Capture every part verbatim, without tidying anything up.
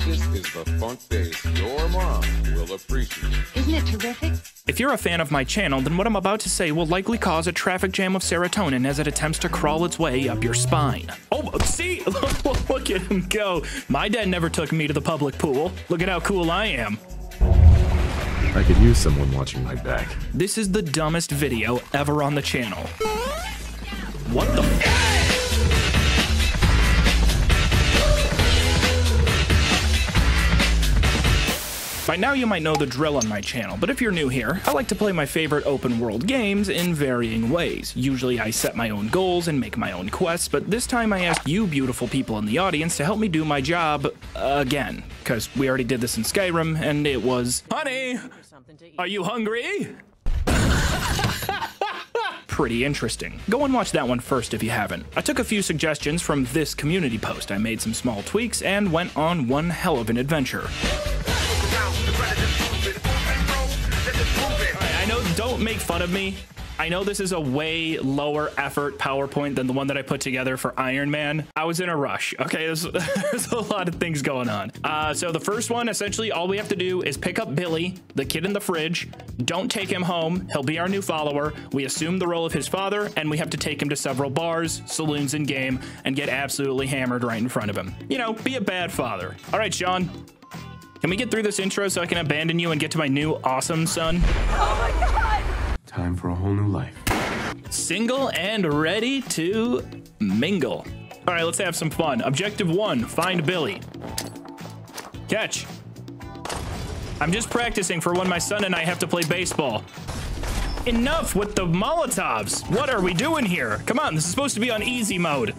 This is the funk bass your mom will appreciate. Isn't it terrific? If you're a fan of my channel, then what I'm about to say will likely cause a traffic jam of serotonin as it attempts to crawl its way up your spine. Oh, see? Look at him go. My dad never took me to the public pool. Look at how cool I am. I could use someone watching my back. This is the dumbest video ever on the channel. What the f- By now you might know the drill on my channel, but if you're new here, I like to play my favorite open world games in varying ways. Usually I set my own goals and make my own quests, but this time I asked you beautiful people in the audience to help me do my job again, because we already did this in Skyrim and it was, honey, are you hungry? Pretty interesting. Go and watch that one first if you haven't. I took a few suggestions from this community post, I made some small tweaks, and went on one hell of an adventure. I know, don't make fun of me. I know this is a way lower effort PowerPoint than the one that I put together for Iron Man. I was in a rush, okay? There's, there's a lot of things going on. Uh, so the first one, essentially all we have to do is pick up Billy, the kid in the fridge. Don't take him home. He'll be our new follower. We assume the role of his father, and we have to take him to several bars, saloons in game, and get absolutely hammered right in front of him. You know, be a bad father. All right, Sean. Can we get through this intro so I can abandon you and get to my new awesome son? Oh my God! Time for a whole new life. Single and ready to mingle. All right, let's have some fun. Objective one, find Billy. Catch. I'm just practicing for when my son and I have to play baseball. Enough with the Molotovs. What are we doing here? Come on, this is supposed to be on easy mode.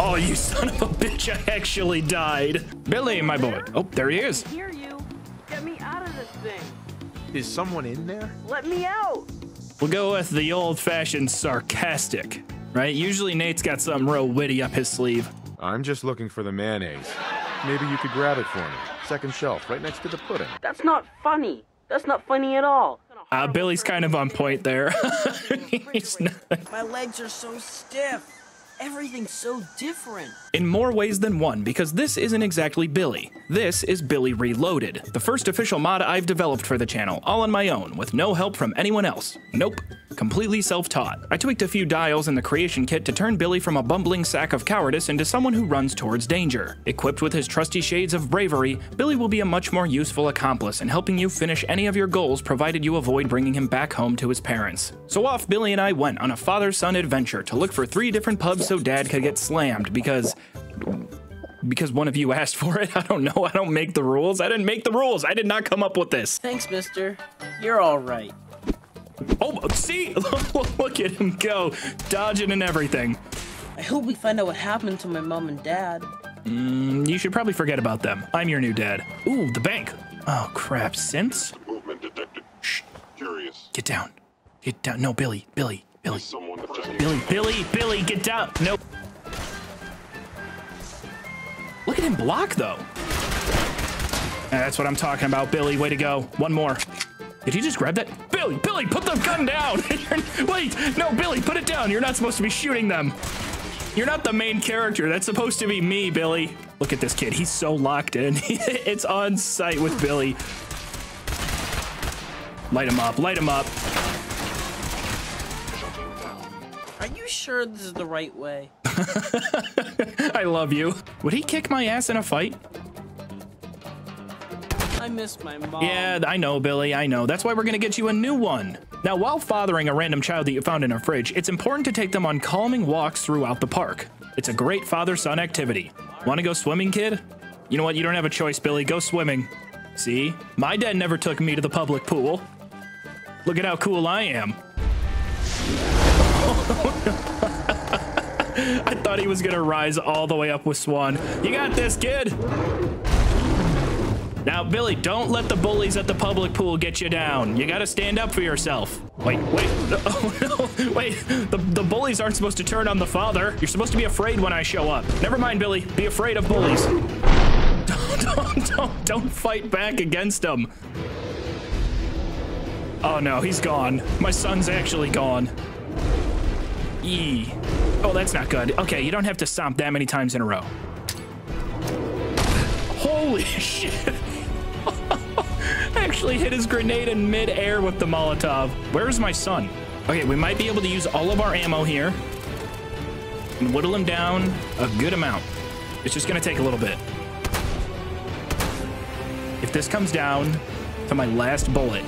Oh, you son of a bitch, I actually died. Billy, my boy. Oh, there he is. I hear you. Get me out of this thing. Is someone in there? Let me out. We'll go with the old-fashioned sarcastic, right? Usually Nate's got something real witty up his sleeve. I'm just looking for the mayonnaise. Maybe you could grab it for me. Second shelf, right next to the pudding. That's not funny. That's not funny at all. Uh, Billy's kind of on point there. not... My legs are so stiff. Everything's so different. In more ways than one, because this isn't exactly Billy. This is Billy Reloaded, the first official mod I've developed for the channel, all on my own, with no help from anyone else. Nope. Completely self-taught. I tweaked a few dials in the creation kit to turn Billy from a bumbling sack of cowardice into someone who runs towards danger. Equipped with his trusty shades of bravery, Billy will be a much more useful accomplice in helping you finish any of your goals, provided you avoid bringing him back home to his parents. So off Billy and I went on a father-son adventure to look for three different pubs so Dad could get slammed because because one of you asked for it. I don't know. I don't make the rules. I didn't make the rules. I did not come up with this. Thanks, mister. You're all right. Oh, see? Look at him go. Dodging and everything. I hope we find out what happened to my mom and dad. Mm, you should probably forget about them. I'm your new dad. Ooh, the bank. Oh, crap. Synths? Movement detected. Shh. Curious. Get down. Get down. No, Billy. Billy. Billy. Billy, Billy, Billy, get down. No. Look at him block, though. That's what I'm talking about, Billy. Way to go. One more. Did he just grab that? Billy, Billy, put the gun down. Wait, no, Billy, put it down. You're not supposed to be shooting them. You're not the main character. That's supposed to be me, Billy. Look at this kid. He's so locked in. It's on sight with Billy. Light him up, light him up. Are you sure this is the right way? I love you. Would he kick my ass in a fight? I miss my mom. Yeah, I know, Billy, I know. That's why we're gonna get you a new one. Now, while fathering a random child that you found in a fridge, it's important to take them on calming walks throughout the park. It's a great father-son activity. Wanna go swimming, kid? You know what, you don't have a choice, Billy. Go swimming. See? My dad never took me to the public pool. Look at how cool I am. I thought he was gonna rise all the way up with Swan. You got this, kid. Now, Billy, don't let the bullies at the public pool get you down. You gotta stand up for yourself. Wait, wait, oh no, wait. The, the bullies aren't supposed to turn on the father. You're supposed to be afraid when I show up. Never mind, Billy, be afraid of bullies. Don't, don't, don't, don't fight back against them. Oh no, he's gone. My son's actually gone. E. Oh, that's not good. Okay, you don't have to stomp that many times in a row. Holy shit. Actually hit his grenade in mid-air with the Molotov. Where's my son? Okay, we might be able to use all of our ammo here and whittle him down a good amount. It's just gonna take a little bit. If this comes down to my last bullet.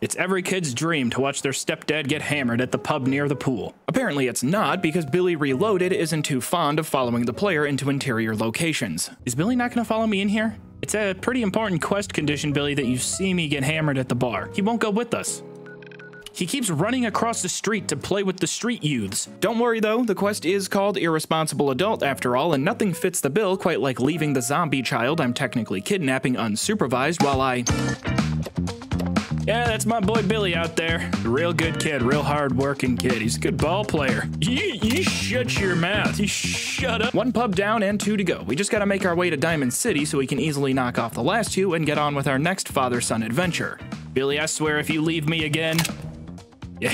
It's every kid's dream to watch their stepdad get hammered at the pub near the pool. Apparently it's not, because Billy Reloaded isn't too fond of following the player into interior locations. Is Billy not gonna follow me in here? It's a pretty important quest condition, Billy, that you see me get hammered at the bar. He won't go with us. He keeps running across the street to play with the street youths. Don't worry though, the quest is called Irresponsible Adult after all, and nothing fits the bill quite like leaving the zombie child I'm technically kidnapping unsupervised while I... Yeah, that's my boy Billy out there. Real good kid, real hard-working kid. He's a good ball player. You, you shut your mouth. You shut up. One pub down and two to go. We just gotta make our way to Diamond City so we can easily knock off the last two and get on with our next father-son adventure. Billy, I swear if you leave me again... Yeah,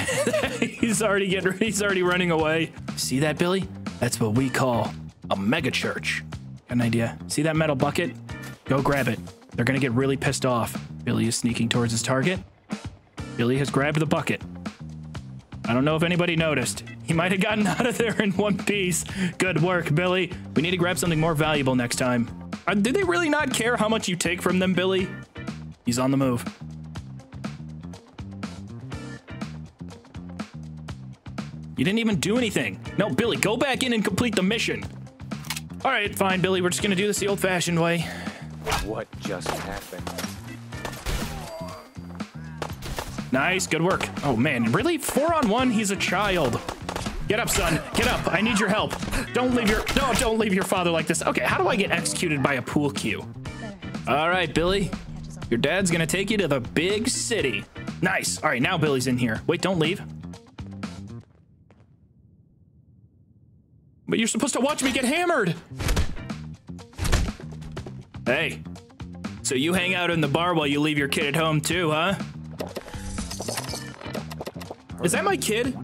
he's already getting, he's already running away. See that, Billy? That's what we call a mega church. Got an idea. See that metal bucket? Go grab it. They're gonna get really pissed off. Billy is sneaking towards his target. Billy has grabbed the bucket. I don't know if anybody noticed. He might have gotten out of there in one piece. Good work, Billy. We need to grab something more valuable next time. Uh, do they really not care how much you take from them, Billy? He's on the move. You didn't even do anything. No, Billy, go back in and complete the mission. All right, fine, Billy. We're just gonna do this the old-fashioned way. What just happened? Nice, good work. Oh man, really? Four on one? He's a child. Get up, son. Get up. I need your help. Don't leave your no, don't leave your father like this. Okay, how do I get executed by a pool cue? All right, Billy. Your dad's gonna take you to the big city. Nice. All right, now Billy's in here. Wait, don't leave. But you're supposed to watch me get hammered. Hey. So you hang out in the bar while you leave your kid at home too, huh? Is that my kid?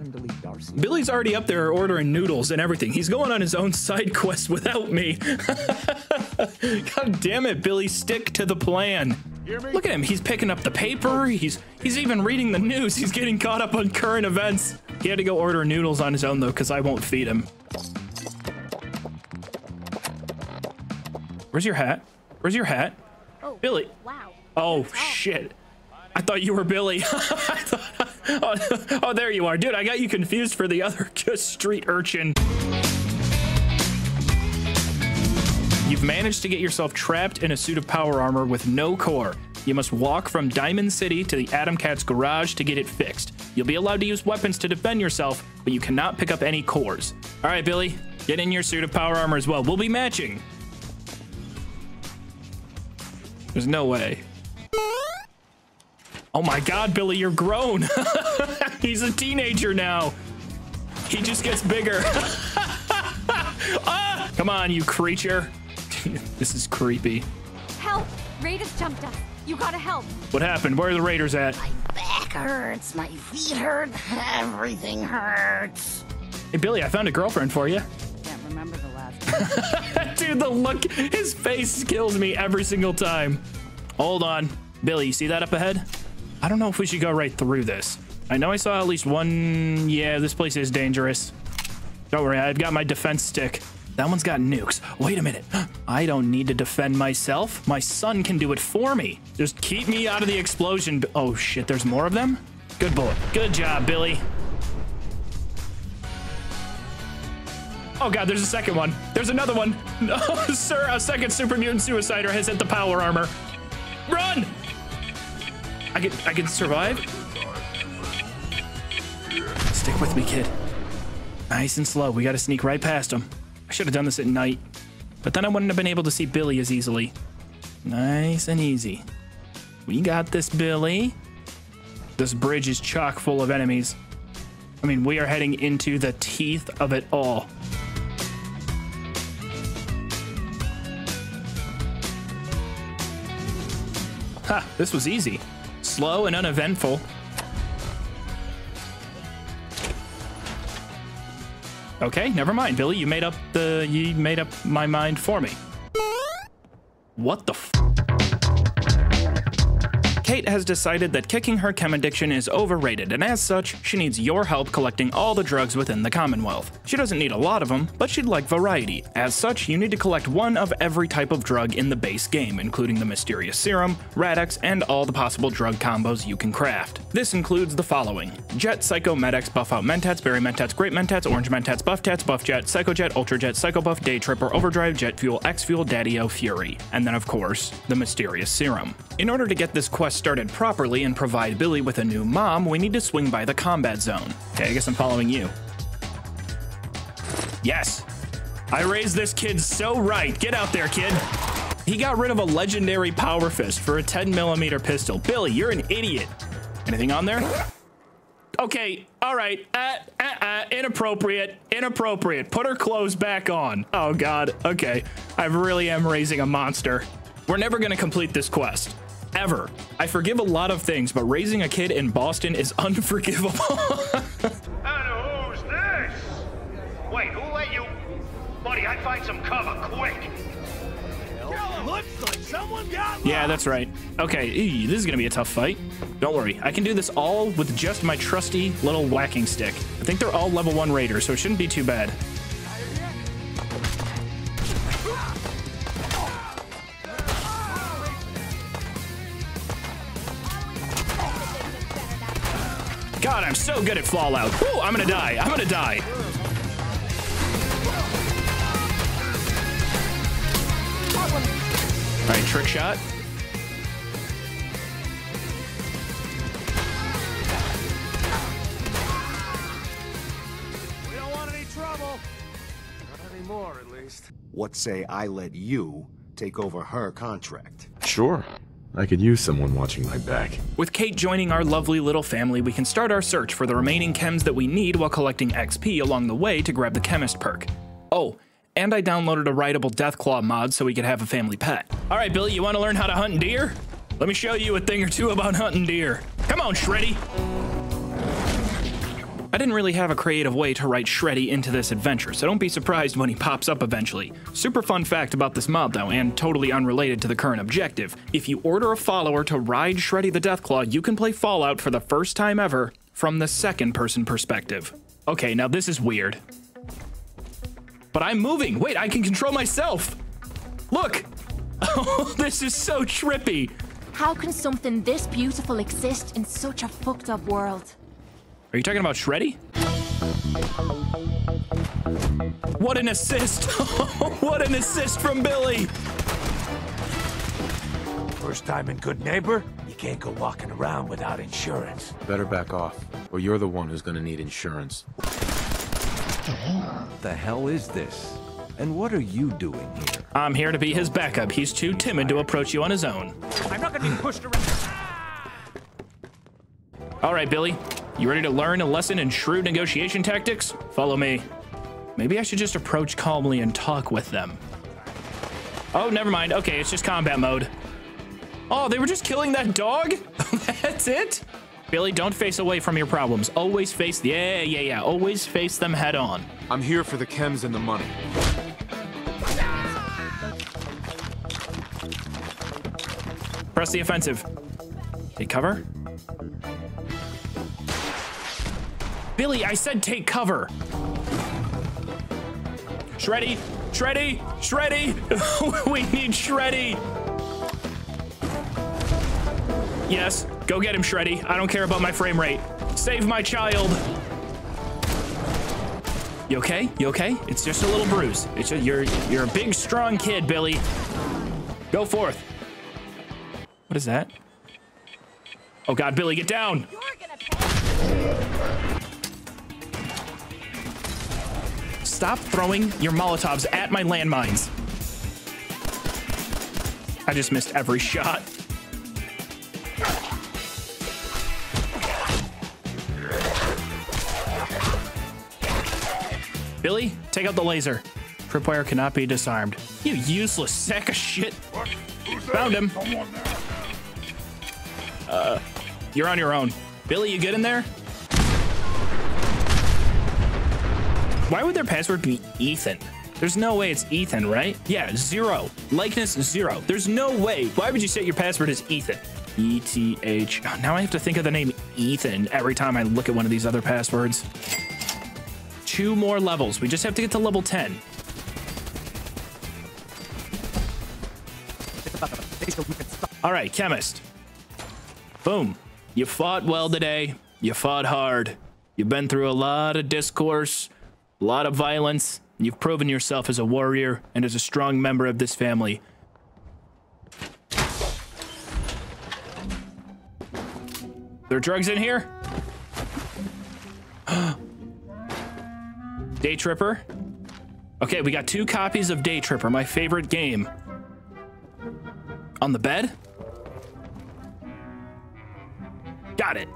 Billy's already up there ordering noodles and everything. He's going on his own side quest without me. God damn it, Billy, stick to the plan. Look at him, he's picking up the paper. He's he's even reading the news. He's getting caught up on current events. He had to go order noodles on his own though, because I won't feed him. Where's your hat? Where's your hat? Oh, Billy. Wow. Oh, shit. I thought you were Billy. I thought Oh, oh, there you are. Dude, I got you confused for the other just street urchin. You've managed to get yourself trapped in a suit of power armor with no core. You must walk from Diamond City to the Atom Cat's garage to get it fixed. You'll be allowed to use weapons to defend yourself, but you cannot pick up any cores. All right, Billy, get in your suit of power armor as well. We'll be matching. There's no way. Oh my God, Billy, you're grown. He's a teenager now. He just gets bigger. Ah! Come on, you creature. This is creepy. Help, raiders jumped us. You gotta help. What happened? Where are the raiders at? My back hurts, my feet hurt, everything hurts. Hey, Billy, I found a girlfriend for you. Can't remember the last one. Dude, the look, his face kills me every single time. Hold on. Billy, you see that up ahead? I don't know if we should go right through this. I know I saw at least one. Yeah, this place is dangerous. Don't worry, I've got my defense stick. That one's got nukes. Wait a minute. I don't need to defend myself. My son can do it for me. Just keep me out of the explosion. Oh shit, there's more of them? Good bullet. Good job, Billy. Oh God, there's a second one. There's another one. No, sir, a second Super Mutant Suicider has hit the power armor. Run! I can, I can survive. Stick with me, kid. Nice and slow. We got to sneak right past him. I should have done this at night, but then I wouldn't have been able to see Billy as easily. Nice and easy. We got this, Billy. This bridge is chock full of enemies. I mean, we are heading into the teeth of it all. Ha, this was easy. Slow and uneventful. Okay, never mind, Billy. You made up the you made up my mind for me. What the f? Cait has decided that kicking her chem addiction is overrated, and as such, she needs your help collecting all the drugs within the Commonwealth. She doesn't need a lot of them, but she'd like variety. As such, you need to collect one of every type of drug in the base game, including the Mysterious Serum, Radex, and all the possible drug combos you can craft. This includes the following: Jet, Psycho, Medex, Buff Out Mentats, Berry Mentats, Grape Mentats, Orange Mentats, Buff Tats, Buff Jet, Psycho Jet, Ultra Jet, Psycho Buff, Day Trip or Overdrive, Jet Fuel, X Fuel, Daddy O, Fury, and then of course, the Mysterious Serum. In order to get this quest started properly and provide Billy with a new mom, we need to swing by the combat zone. Okay, I guess I'm following you. Yes! I raised this kid so right! Get out there, kid! He got rid of a legendary power fist for a ten millimeter pistol. Billy, you're an idiot! Anything on there? Okay, alright. Uh, uh, uh, inappropriate. Inappropriate. Put her clothes back on. Oh god, okay. I really am raising a monster. We're never gonna complete this quest. Ever. I forgive a lot of things, but raising a kid in Boston is unforgivable. I know who's this. Wait, who let you? Buddy, I'd find some cover quick. Looks like someone got lost. Yeah, that's right. Okay, ee, this is gonna be a tough fight. Don't worry, I can do this all with just my trusty little whacking stick. I think they're all level one raiders, so it shouldn't be too bad. God, I'm so good at Fallout. Woo, I'm gonna die. I'm gonna die. All right, trick shot. We don't want any trouble. Not anymore, at least. What say I let you take over her contract? Sure. I could use someone watching my back. With Cait joining our lovely little family, we can start our search for the remaining chems that we need while collecting X P along the way to grab the chemist perk. Oh, and I downloaded a rideable Deathclaw mod so we could have a family pet. All right, Billy, you want to learn how to hunt deer? Let me show you a thing or two about hunting deer. Come on, Shreddy. I didn't really have a creative way to write Shreddy into this adventure, so don't be surprised when he pops up eventually. Super fun fact about this mob though, and totally unrelated to the current objective. If you order a follower to ride Shreddy the Deathclaw, you can play Fallout for the first time ever from the second person perspective. Okay, now this is weird. But I'm moving! Wait, I can control myself! Look! Oh, this is so trippy! How can something this beautiful exist in such a fucked up world? Are you talking about Shreddy? What an assist! What an assist from Billy! First time in Good Neighbor? You can't go walking around without insurance. Better back off, or you're the one who's gonna need insurance. The hell is this? And what are you doing here? I'm here to be his backup. He's too timid to approach you on his own. I'm not gonna be pushed around. All right, Billy. You ready to learn a lesson in shrewd negotiation tactics? Follow me. Maybe I should just approach calmly and talk with them. Oh, never mind. Okay, it's just combat mode. Oh, they were just killing that dog? That's it? Billy, don't face away from your problems. Always face, yeah, yeah, yeah. Always face them head on. I'm here for the chems and the money. Press the offensive. Take cover. Billy, I said take cover. Shreddy, Shreddy, Shreddy. We need Shreddy. Yes, go get him, Shreddy. I don't care about my frame rate. Save my child. You okay? You okay? It's just a little bruise. It's a, you're you're a big, strong kid, Billy. Go forth. What is that? Oh God, Billy, get down. You're gonna pay. Stop throwing your Molotovs at my landmines. I just missed every shot. Billy, take out the laser. Tripwire cannot be disarmed. You useless sack of shit. Found him. Uh, you're on your own. Billy, you good in there? Why would their password be Ethan? There's no way it's Ethan, right? Yeah, zero. Likeness, zero. There's no way. Why would you set your password as Ethan? E T H. Oh, now I have to think of the name Ethan every time I look at one of these other passwords. Two more levels. We just have to get to level ten. All right, chemist. Boom. You fought well today. You fought hard. You've been through a lot of discourse, a lot of violence. You've proven yourself as a warrior and as a strong member of this family. There are drugs in here? Day Tripper. Okay, we got two copies of Day Tripper, my favorite game. On the bed? Got it.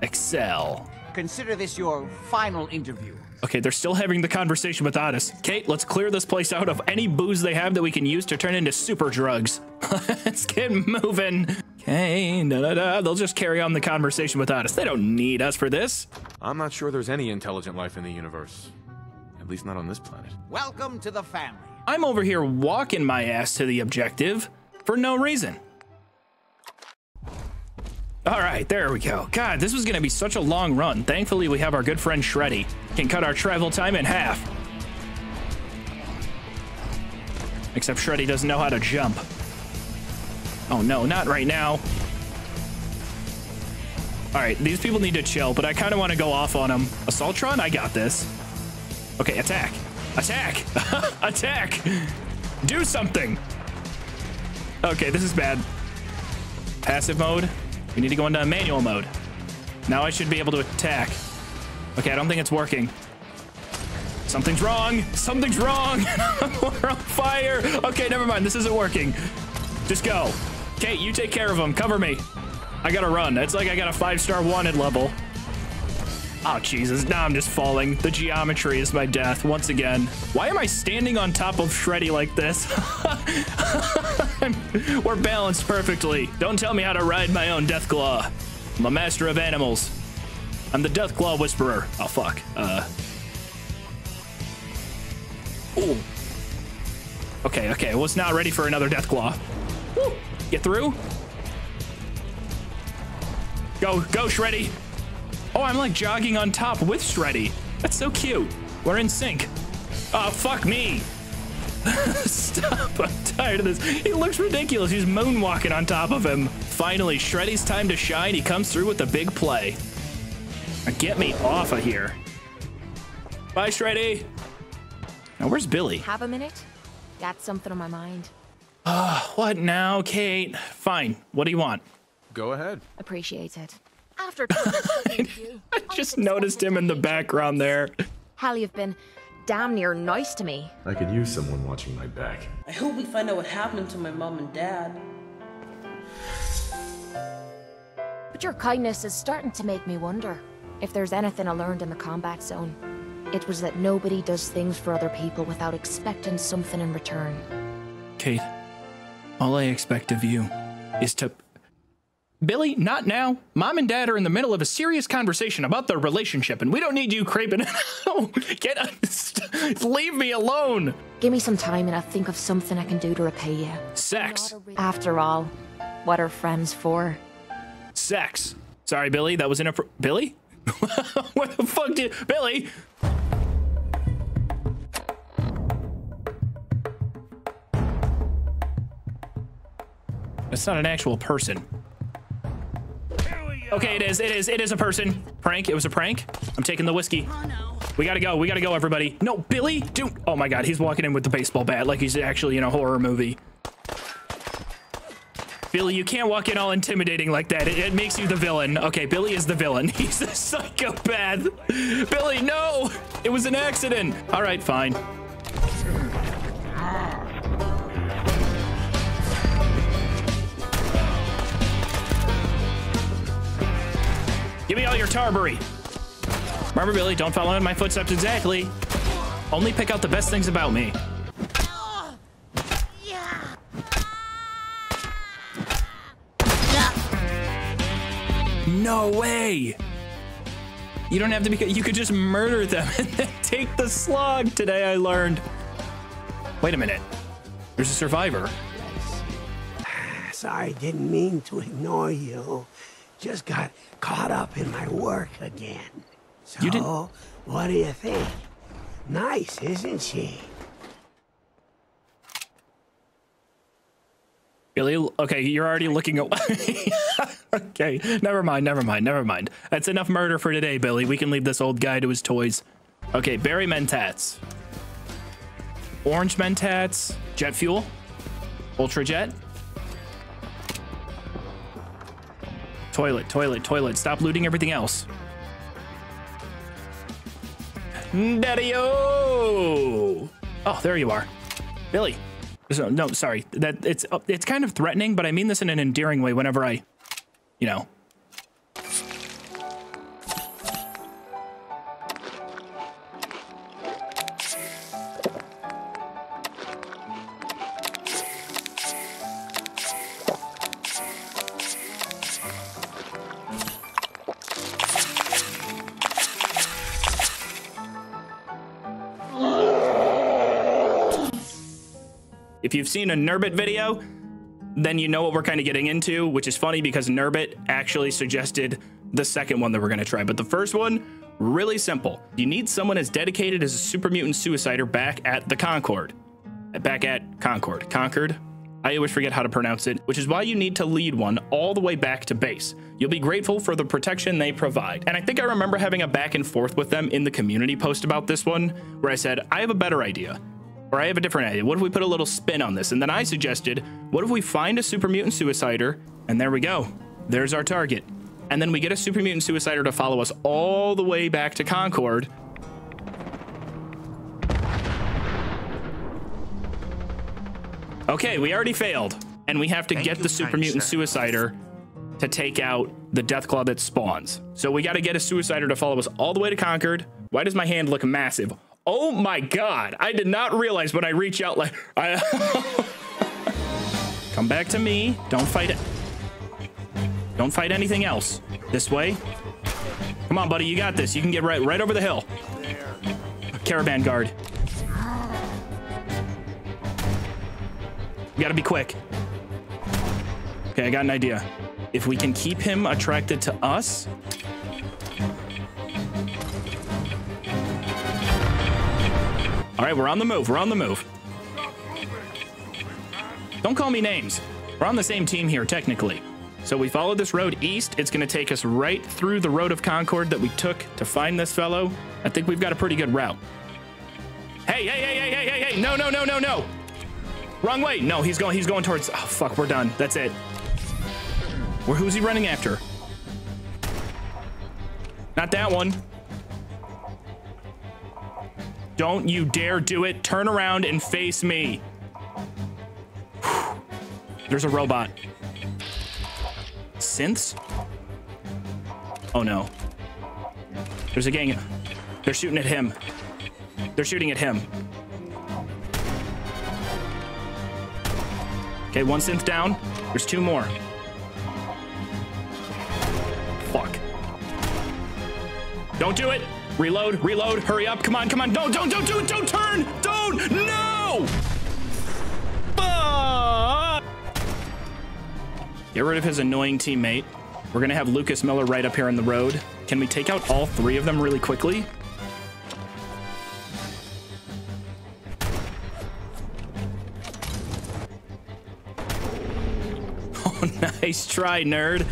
Excel. Consider this your final interview. Okay, they're still having the conversation without us. Cait, let's clear this place out of any booze they have that we can use to turn into super drugs. Let's get moving. Okay, da da da. They'll just carry on the conversation without us. They don't need us for this. I'm not sure there's any intelligent life in the universe. At least not on this planet. Welcome to the family. I'm over here walking my ass to the objective for no reason. All right, there we go. God, this was gonna be such a long run. Thankfully, we have our good friend Shreddy. Can cut our travel time in half. Except Shreddy doesn't know how to jump. Oh no, not right now. All right, these people need to chill, but I kind of want to go off on them. Assaultron, I got this. Okay, attack, attack, attack. Do something. Okay, this is bad. Passive mode. We need to go into manual mode. Now I should be able to attack. Okay, I don't think it's working. Something's wrong. Something's wrong. We're on fire. Okay, never mind. This isn't working. Just go. Cait, you take care of him. Cover me. I gotta run. It's like I got a five-star wanted level. Oh, Jesus. Now I'm just falling. The geometry is my death once again. Why am I standing on top of Shreddy like this? We're balanced perfectly. Don't tell me how to ride my own Deathclaw. I'm a master of animals. I'm the Deathclaw Whisperer. Oh, fuck. Uh. Ooh. Okay, okay. Well, it's not ready for another Deathclaw. Woo. Get through. Go, go, Shreddy. Oh, I'm like jogging on top with Shreddy. That's so cute. We're in sync. Oh, fuck me. Stop. I'm tired of this. He looks ridiculous. He's moonwalking on top of him. Finally, Shreddy's time to shine. He comes through with a big play. Get me off of here. Bye, Shreddy. Now, where's Billy? Have a minute? Got something on my mind. Uh, what now, Cait? Fine. What do you want? Go ahead. Appreciate it. After thank you. I just noticed him in the background there. Hal, you've been damn near nice to me. I could use someone watching my back. I hope we find out what happened to my mom and dad. But your kindness is starting to make me wonder. If there's anything I learned in the combat zone, it was that nobody does things for other people without expecting something in return. Cait, all I expect of you is to... Billy, not now. Mom and Dad are in the middle of a serious conversation about their relationship, and we don't need you creeping out. Get us. Leave me alone. Give me some time, and I'll think of something I can do to repay you. Sex. After all, what are friends for? Sex. Sorry, Billy, that was inappropriate. Billy? What the fuck did Billy? That's not an actual person. Okay, it is. It is. It is a person. Prank. It was a prank. I'm taking the whiskey. Oh, no. We gotta go. We gotta go, everybody. No, Billy, dude. Oh my God, he's walking in with the baseball bat like he's actually in a horror movie. Billy, you can't walk in all intimidating like that. It, it makes you the villain. Okay, Billy is the villain. He's a psychopath. Billy, no! It was an accident. All right, fine. Give me all your Tarberry. Remember, Billy, don't follow in my footsteps exactly. Only pick out the best things about me. No way! You don't have to be, you could just murder them and then take the slog. Today I learned. Wait a minute. There's a survivor. Yes, I didn't mean to ignore you. Just got caught up in my work again. So, you didn't... what do you think? Nice, isn't she? Really? Okay, you're already looking away. Okay, never mind, never mind, never mind. That's enough murder for today, Billy. We can leave this old guy to his toys. Okay, Berry Mentats. Orange Mentats. Jet Fuel. Ultra Jet. Toilet, toilet, toilet. Stop looting everything else. Daddy O! Oh, there you are. Billy. So, no, sorry. That it's it's kind of threatening, but I mean this in an endearing way. Whenever I, you know. If you've seen a Nerbit video, then you know what we're kind of getting into, which is funny because Nerbit actually suggested the second one that we're going to try. But the first one, really simple. You need someone as dedicated as a Super Mutant Suicider back at the Concord. Back at Concord. Concord? I always forget how to pronounce it, which is why you need to lead one all the way back to base. You'll be grateful for the protection they provide. And I think I remember having a back and forth with them in the community post about this one, where I said, I have a better idea. Or I have a different idea. What if we put a little spin on this? And then I suggested, what if we find a Super Mutant Suicider? And there we go. There's our target. And then we get a Super Mutant Suicider to follow us all the way back to Concord. Okay, we already failed. And we have to get the Super Mutant Suicider to take out the Deathclaw that spawns. So we got to get a Suicider to follow us all the way to Concord. Why does my hand look massive? Oh my God, I did not realize when I reach out like, I come back to me, don't fight it. Don't fight anything else. This way. Come on, buddy, you got this. You can get right, right over the hill. Caravan guard. You gotta be quick. Okay, I got an idea. If we can keep him attracted to us, all right, we're on the move. We're on the move. Don't call me names. We're on the same team here, technically. So we follow this road east. It's going to take us right through the road of Concord that we took to find this fellow. I think we've got a pretty good route. Hey, hey, hey, hey, hey, hey, hey. No, no, no, no, no. Wrong way. No, he's going. He's going towards. Oh, fuck. We're done. That's it. Where? Who's he running after? Not that one. Don't you dare do it. Turn around and face me. Whew. There's a robot. Synths? Oh no. There's a gang. They're shooting at him. They're shooting at him. Okay, one synth down. There's two more. Fuck. Don't do it. Reload, reload, hurry up, come on, come on, don't, don't, don't do it, don't turn, don't, no! Fuck! Get rid of his annoying teammate. We're gonna have Lucas Miller right up here in the road. Can we take out all three of them really quickly? Oh, nice try, nerd.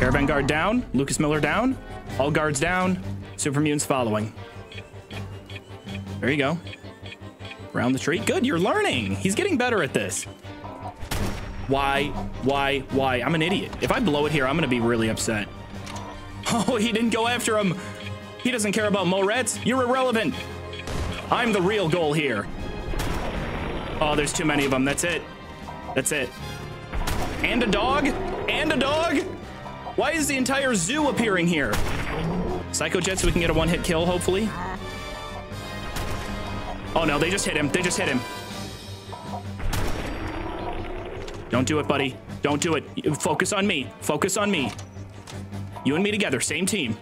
Caravan guard down, Lucas Miller down. All guards down, Super Mutant's following. There you go. Round the tree. Good, you're learning. He's getting better at this. Why, why, why? I'm an idiot. If I blow it here, I'm gonna be really upset. Oh, he didn't go after him. He doesn't care about Morets. You're irrelevant. I'm the real goal here. Oh, there's too many of them. That's it. That's it. And a dog? And a dog? Why is the entire zoo appearing here? Psycho Jet so we can get a one-hit kill, hopefully. Oh no, they just hit him. They just hit him. Don't do it, buddy. Don't do it. Focus on me. Focus on me. You and me together, same team.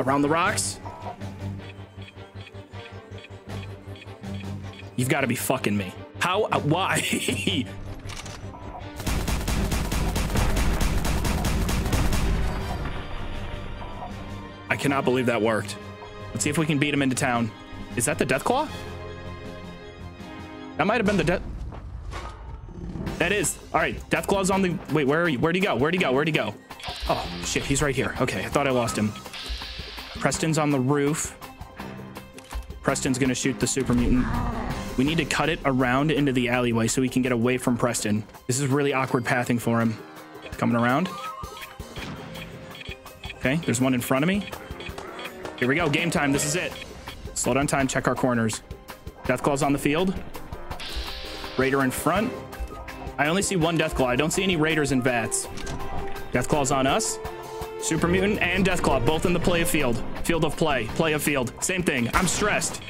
Around the rocks. You've got to be fucking me. How? Uh, why? I cannot believe that worked. Let's see if we can beat him into town. Is that the Deathclaw? That might have been the death. That is. All right. Deathclaw's on the. Wait, where are you? Where'd he go? Where'd he go? Where'd he go? Oh, shit. He's right here. Okay. I thought I lost him. Preston's on the roof. Preston's going to shoot the super mutant. We need to cut it around into the alleyway so we can get away from Preston. This is really awkward pathing for him. Coming around. Okay. There's one in front of me. Here we go. Game time. This is it. Slow down time. Check our corners. Deathclaw's on the field. Raider in front. I only see one Deathclaw. I don't see any Raiders and Vats. Deathclaw's on us. Super Mutant and Deathclaw, both in the play of field. Field of play, play of field. Same thing. I'm stressed.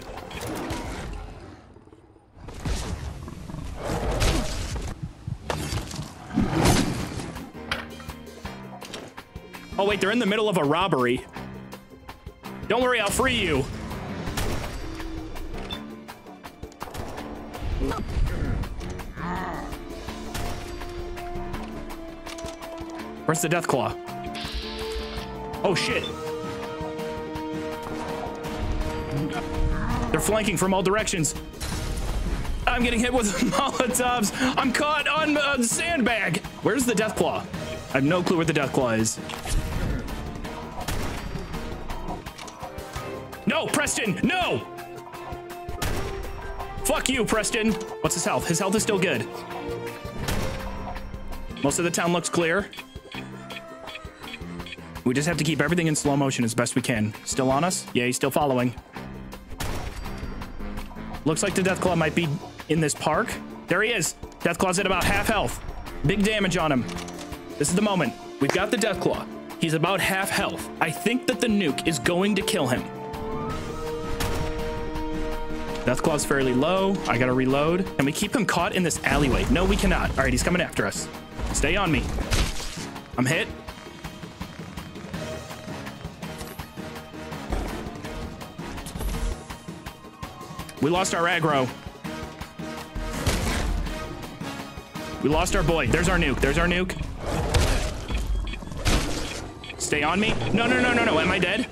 Oh, wait, they're in the middle of a robbery. Don't worry, I'll free you. Where's the Deathclaw? Oh shit. They're flanking from all directions. I'm getting hit with Molotovs. I'm caught on a sandbag. Where's the Deathclaw? I have no clue where the Deathclaw is. No, Preston, no! Fuck you, Preston. What's his health? His health is still good. Most of the town looks clear. We just have to keep everything in slow motion as best we can. Still on us? Yeah, he's still following. Looks like the Deathclaw might be in this park. There he is. Deathclaw's at about half health. Big damage on him. This is the moment. We've got the Deathclaw. He's about half health. I think that the nuke is going to kill him. Deathclaw's fairly low. I gotta reload. Can we keep him caught in this alleyway? No, we cannot. All right, he's coming after us. Stay on me. I'm hit. We lost our aggro. We lost our boy. There's our nuke. There's our nuke. Stay on me. No, no, no, no, no. Am I dead?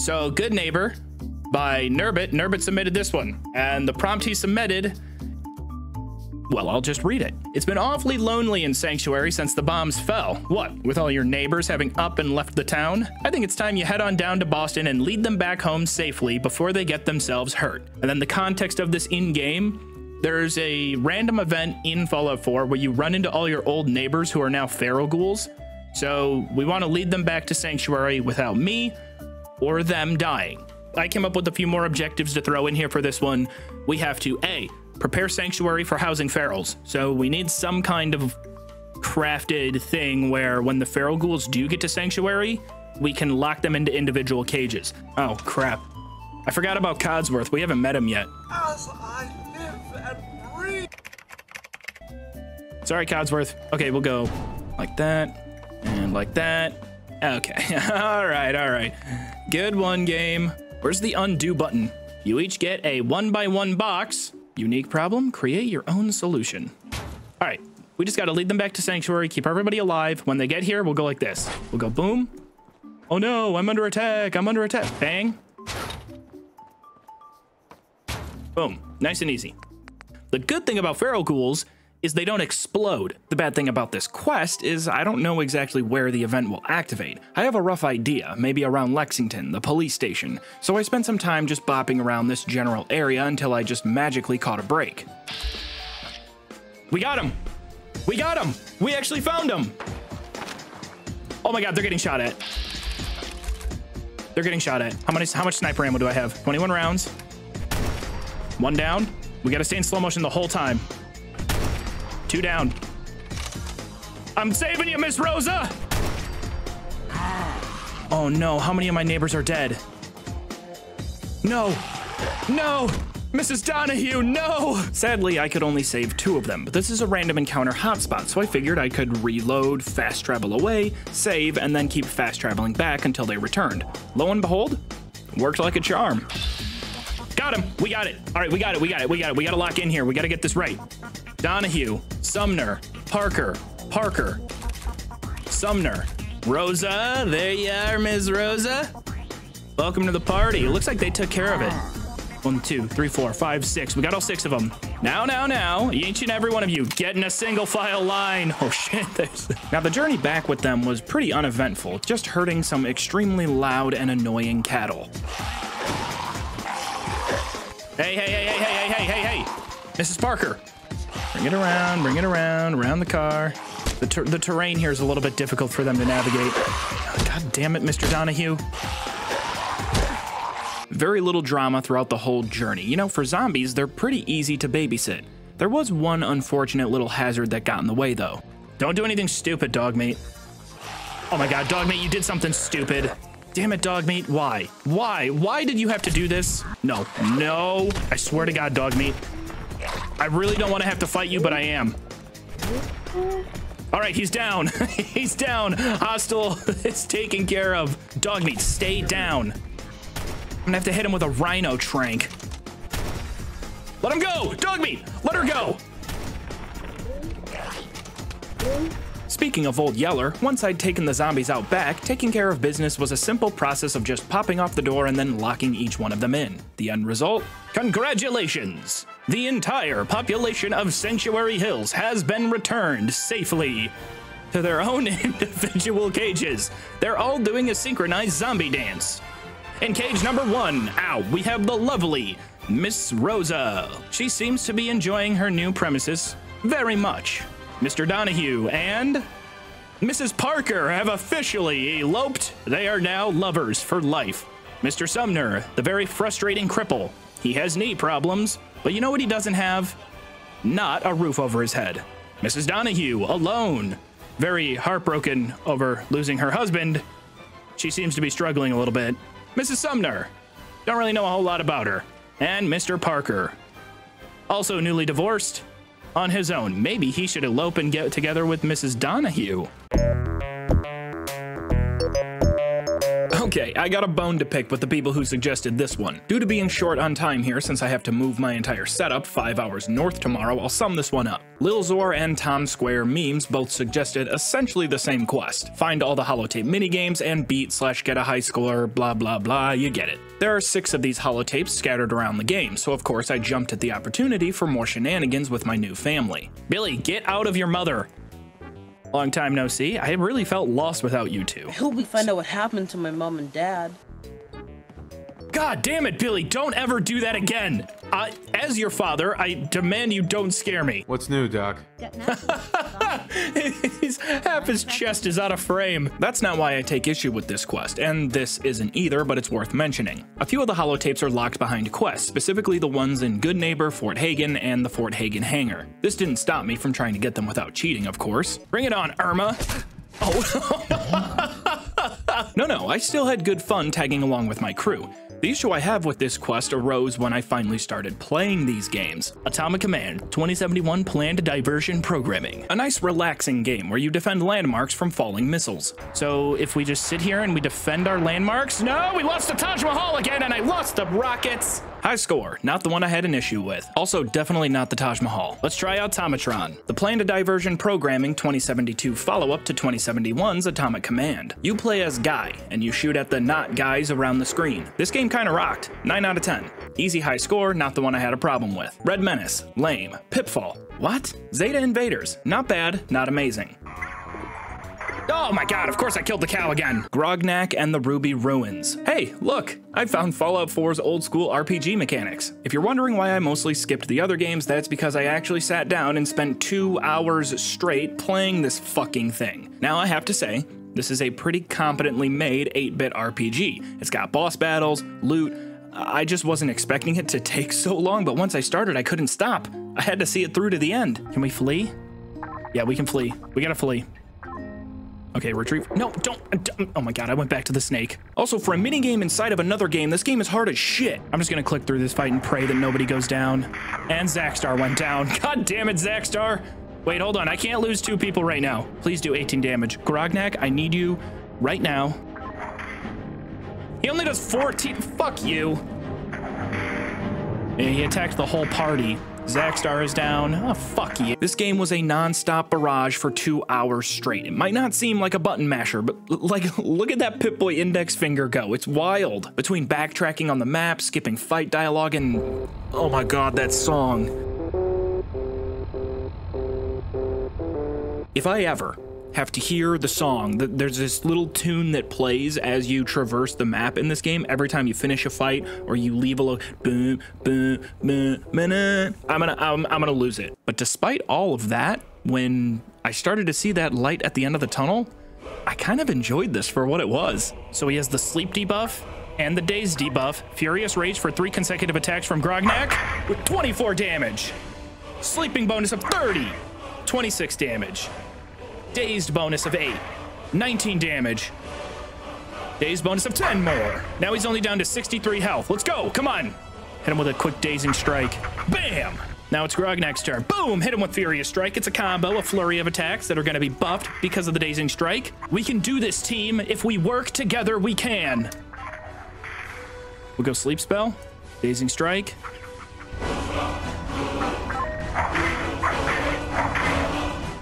So, Good Neighbor by Nerbit. Nerbit submitted this one. And the prompt he submitted... Well, I'll just read it. It's been awfully lonely in Sanctuary since the bombs fell. What, with all your neighbors having up and left the town? I think it's time you head on down to Boston and lead them back home safely before they get themselves hurt. And then the context of this in-game, there's a random event in Fallout four where you run into all your old neighbors who are now feral ghouls. So we want to lead them back to Sanctuary without me or them dying. I came up with a few more objectives to throw in here for this one. We have to, A, prepare Sanctuary for housing ferals. So we need some kind of crafted thing where when the feral ghouls do get to Sanctuary, we can lock them into individual cages. Oh, crap. I forgot about Codsworth. We haven't met him yet. As I live and breathe. Sorry, Codsworth. Okay, we'll go like that and like that. Okay. All right. All right. Good one, game. Where's the undo button? You each get a one by one box. Unique problem, create your own solution. All right, we just got to lead them back to Sanctuary, keep everybody alive. When they get here, we'll go like this. We'll go boom. Oh no, I'm under attack. I'm under attack. Bang. Boom. Nice and easy. The good thing about feral ghouls is they don't explode. The bad thing about this quest is I don't know exactly where the event will activate. I have a rough idea, maybe around Lexington, the police station. So I spent some time just bopping around this general area until I just magically caught a break. We got him. We got him. We actually found him. Oh my God, they're getting shot at. They're getting shot at. How many, how much sniper ammo do I have? twenty-one rounds. One down. We gotta stay in slow motion the whole time. Two down. I'm saving you, Miss Rosa. Oh no, how many of my neighbors are dead? No, no, Missus Donahue, no! Sadly, I could only save two of them, but this is a random encounter hotspot, so I figured I could reload, fast travel away, save, and then keep fast traveling back until they returned. Lo and behold, worked like a charm. Got him, we got it. All right, we got it, we got it, we got it. We gotta lock in here, we gotta get this right. Donahue, Sumner, Parker, Parker, Sumner, Rosa, there you are, Miz Rosa. Welcome to the party. Looks like they took care of it. One, two, three, four, five, six. We got all six of them. Now, now, now, each and every one of you get in a single file line. Oh shit. Now the journey back with them was pretty uneventful, just herding some extremely loud and annoying cattle. Hey, hey, hey, hey, hey, hey, hey, hey, hey, Missus Parker. Bring it around, bring it around, around the car. The, ter the terrain here is a little bit difficult for them to navigate. God damn it, Mister Donahue. Very little drama throughout the whole journey. You know, for zombies, they're pretty easy to babysit. There was one unfortunate little hazard that got in the way, though. Don't do anything stupid, Dogmeat. Oh my God, Dogmeat, you did something stupid. Damn it, Dogmeat, why? Why? Why did you have to do this? No, no, I swear to God, Dogmeat. I really don't want to have to fight you, but I am. All right, he's down. He's down. Hostile is taken care of. Dogmeat, stay down. I'm gonna have to hit him with a rhino trank. Let him go, Dogmeat. Let her go. Speaking of Old Yeller, once I'd taken the zombies out back, taking care of business was a simple process of just popping off the door and then locking each one of them in. The end result? Congratulations! The entire population of Sanctuary Hills has been returned safely to their own individual cages. They're all doing a synchronized zombie dance. In cage number one, ow, we have the lovely Miss Rosa. She seems to be enjoying her new premises very much. Mister Donahue and Missus Parker have officially eloped. They are now lovers for life. Mister Sumner, the very frustrating cripple. He has knee problems, but you know what he doesn't have? Not a roof over his head. Missus Donahue, alone, very heartbroken over losing her husband. She seems to be struggling a little bit. Missus Sumner, don't really know a whole lot about her. And Mister Parker, also newly divorced, on his own. Maybe he should elope and get together with Missus Donahue. Okay, I got a bone to pick with the people who suggested this one. Due to being short on time here, since I have to move my entire setup five hours north tomorrow, I'll sum this one up. Lil Zor and Tom Square Memes both suggested essentially the same quest. Find all the holotape minigames and beat slash get a high score, blah, blah, blah, you get it. There are six of these holotapes scattered around the game, so of course I jumped at the opportunity for more shenanigans with my new family. Billy, get out of your mother. Long time no see. I really felt lost without you two. I hope we find out what happened to my mom and dad. God damn it, Billy, don't ever do that again. Uh, as your father, I demand you don't scare me. What's new, Doc? He's, half his chest is out of frame. That's not why I take issue with this quest, and this isn't either, but it's worth mentioning. A few of the holotapes are locked behind quests, specifically the ones in Good Neighbor, Fort Hagen, and the Fort Hagen hangar. This didn't stop me from trying to get them without cheating, of course. Bring it on, Irma. Oh, no, no, I still had good fun tagging along with my crew. The issue I have with this quest arose when I finally started playing these games. Atomic Command, twenty seventy-one Planned Diversion Programming. A nice relaxing game where you defend landmarks from falling missiles. So if we just sit here and we defend our landmarks? No, we lost the Taj Mahal again and I lost the rockets. High score, not the one I had an issue with. Also, definitely not the Taj Mahal. Let's try Automatron, the Planned Diversion Programming twenty seventy-two follow-up to twenty seventy-one's Atomic Command. You play as Guy, and you shoot at the not guys around the screen. This game kinda rocked, nine out of ten. Easy high score, not the one I had a problem with. Red Menace, lame. Pitfall, what? Zeta Invaders, not bad, not amazing. Oh my God, of course I killed the cow again. Grognak and the Ruby Ruins. Hey, look, I found Fallout four's old school R P G mechanics. If you're wondering why I mostly skipped the other games, that's because I actually sat down and spent two hours straight playing this fucking thing. Now I have to say, this is a pretty competently made eight-bit R P G. It's got boss battles, loot. I just wasn't expecting it to take so long, but once I started, I couldn't stop. I had to see it through to the end. Can we flee? Yeah, we can flee. We gotta flee. Okay, retrieve. No, don't, don't. Oh my God, I went back to the snake. Also, for a mini game inside of another game, this game is hard as shit. I'm just gonna click through this fight and pray that nobody goes down. And Zackstar went down. God damn it, Zackstar. Wait, hold on. I can't lose two people right now. Please do eighteen damage. Grognak, I need you right now. He only does fourteen. Fuck you. And he attacked the whole party. Zackstar is down. Oh, fuck you. This game was a non-stop barrage for two hours straight. It might not seem like a button masher, but like, look at that Pip-Boy index finger go. It's wild. Between backtracking on the map, skipping fight dialogue, and oh my God, that song. If I ever have to hear the song, the, there's this little tune that plays as you traverse the map in this game. Every time you finish a fight or you leave a look, boom, boom, boom, I'm gonna, I'm, I'm gonna lose it. But despite all of that, when I started to see that light at the end of the tunnel, I kind of enjoyed this for what it was. So he has the sleep debuff and the daze debuff, Furious Rage for three consecutive attacks from Grognak with twenty-four damage, sleeping bonus of thirty. twenty-six damage, dazed bonus of eight, nineteen damage, dazed bonus of ten more. Now he's only down to sixty-three health. Let's go, come on. Hit him with a quick dazing strike. Bam! Now it's Grognak's turn. Boom, hit him with Furious Strike. It's a combo, a flurry of attacks that are gonna be buffed because of the dazing strike. We can do this, team. If we work together, we can. We'll go sleep spell, dazing strike.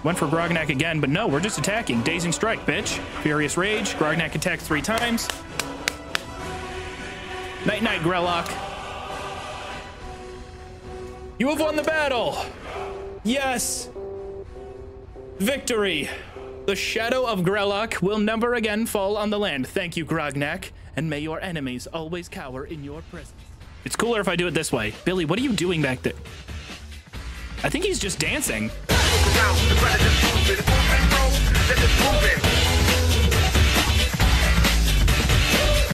Went for Grognak again, but no, we're just attacking. Dazing Strike, bitch. Furious Rage. Grognak attacks three times. Night night, Grelok. You have won the battle. Yes. Victory. The shadow of Grelok will never again fall on the land. Thank you, Grognak, and may your enemies always cower in your presence. It's cooler if I do it this way. Billy, what are you doing back there? I think he's just dancing. Let it move it, let it move it,